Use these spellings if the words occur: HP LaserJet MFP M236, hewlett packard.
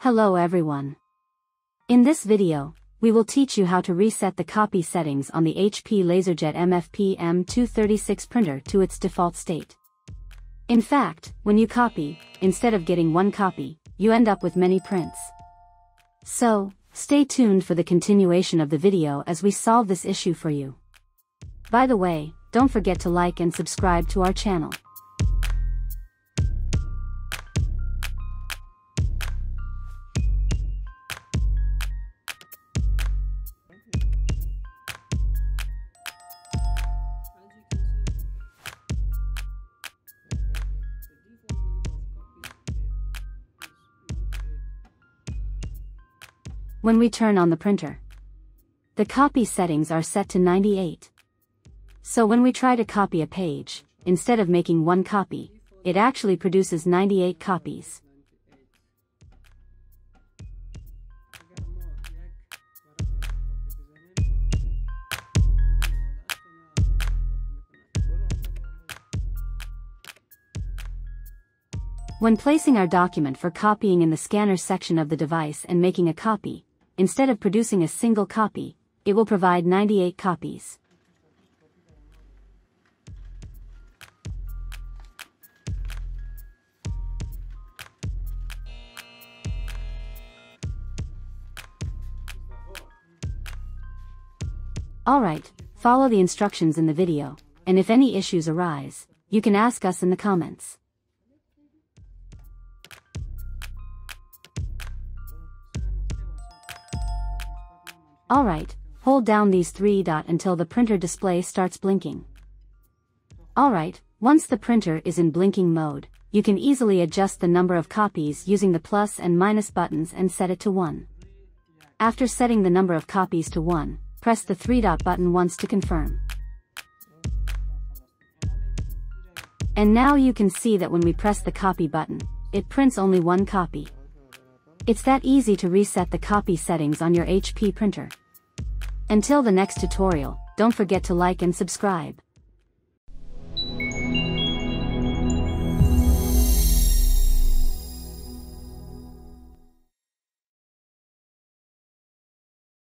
Hello everyone. In this video, we will teach you how to reset the copy settings on the HP LaserJet MFP M236 printer to its default state. In fact, when you copy, instead of getting one copy, you end up with many prints. So, stay tuned for the continuation of the video as we solve this issue for you. By the way, don't forget to like and subscribe to our channel. When we turn on the printer, the copy settings are set to 98. So when we try to copy a page, instead of making one copy, it actually produces 98 copies. When placing our document for copying in the scanner section of the device and making a copy, instead of producing a single copy, it will provide 98 copies. Alright, follow the instructions in the video, and if any issues arise, you can ask us in the comments. Alright, hold down these three dots until the printer display starts blinking. Alright, once the printer is in blinking mode, you can easily adjust the number of copies using the plus and minus buttons and set it to 1. After setting the number of copies to 1, press the three-dot button once to confirm. And now you can see that when we press the copy button, it prints only one copy. It's that easy to reset the copy settings on your HP printer. Until the next tutorial, don't forget to like and subscribe.